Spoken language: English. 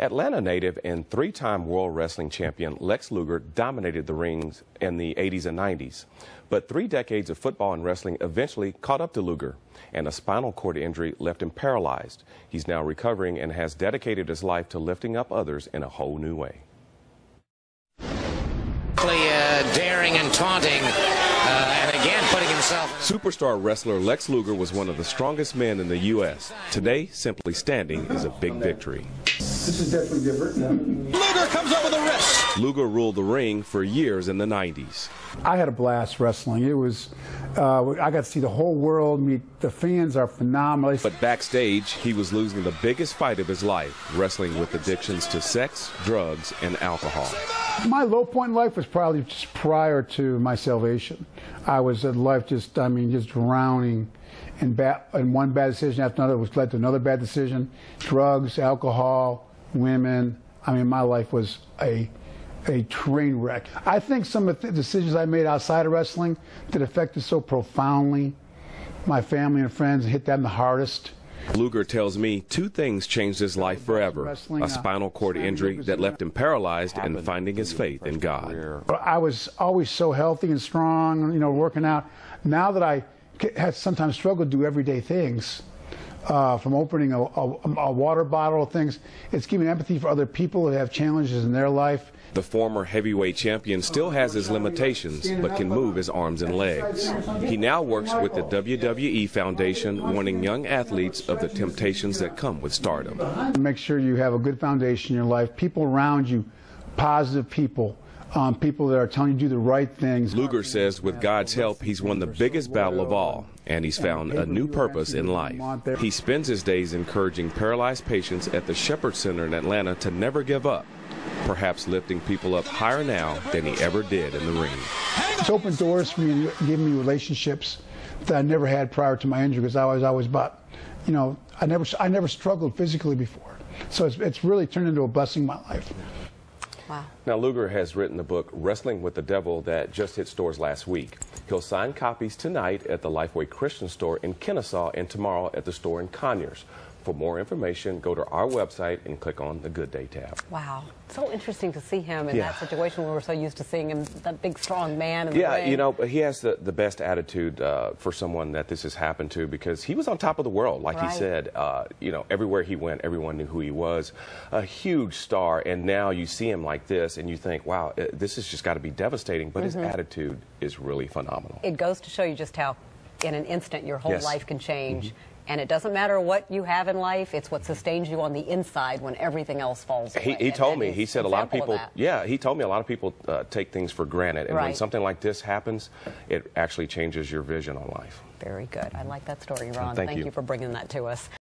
Atlanta native and three-time world wrestling champion Lex Luger dominated the rings in the 80s and 90s. But 3 decades of football and wrestling eventually caught up to Luger, and a spinal cord injury left him paralyzed. He's now recovering and has dedicated his life to lifting up others in a whole new way. Daring and taunting, and again putting himself... Superstar wrestler Lex Luger was one of the strongest men in the U.S. Today, simply standing is a big victory. This is definitely different. Luger comes up with a wrist. Luger ruled the ring for years in the 90s. I had a blast wrestling. It was, I got to see the whole world. The fans are phenomenal. But backstage, he was losing the biggest fight of his life, wrestling with addictions to sex, drugs, and alcohol. My low point in life was probably just prior to my salvation. I was in life just, I mean, just drowning in one bad decision after another, which led to another bad decision. Drugs, alcohol, women. I mean, my life was a train wreck. I think some of the decisions I made outside of wrestling that affected so profoundly my family and friends, hit them the hardest. Luger tells me 2 things changed his life forever: a spinal cord injury that left him paralyzed and finding his faith in God. I was always so healthy and strong, you know, working out. Now that I had sometimes struggled to do everyday things, from opening a water bottle, things, it's giving empathy for other people that have challenges in their life. The former heavyweight champion still has his limitations, but can move his arms and legs. He now works with the WWE Foundation, warning young athletes of the temptations that come with stardom. Make sure you have a good foundation in your life, people around you, positive people, people that are telling you to do the right things. Luger says with God's help, he's won the biggest battle of all, and he's found a new purpose in life. He spends his days encouraging paralyzed patients at the Shepherd Center in Atlanta to never give up, perhaps lifting people up higher now than he ever did in the ring. It's opened doors for me and given me relationships that I never had prior to my injury, because I was always but, you know, I never struggled physically before. So it's really turned into a blessing in my life. Wow. Now, Luger has written the book Wrestling with the Devil that just hit stores last week. He'll sign copies tonight at the Lifeway Christian store in Kennesaw and tomorrow at the store in Conyers. For more information, go to our website and click on the Good Day tab. Wow. So interesting to see him in that situation where we're so used to seeing him, that big, strong man. In the ring. You know, he has the best attitude for someone that this has happened to, because he was on top of the world, like he said. You know, everywhere he went, everyone knew who he was. A huge star, and now you see him like this, and you think, wow, this has just got to be devastating, but his attitude is really phenomenal. It goes to show you just how, in an instant, your whole life can change. And it doesn't matter what you have in life, it's what sustains you on the inside when everything else falls away. He told me, he said a lot of people, he told me a lot of people take things for granted. And when something like this happens, it actually changes your vision on life. Very good. I like that story, Ron. Thank you for bringing that to us.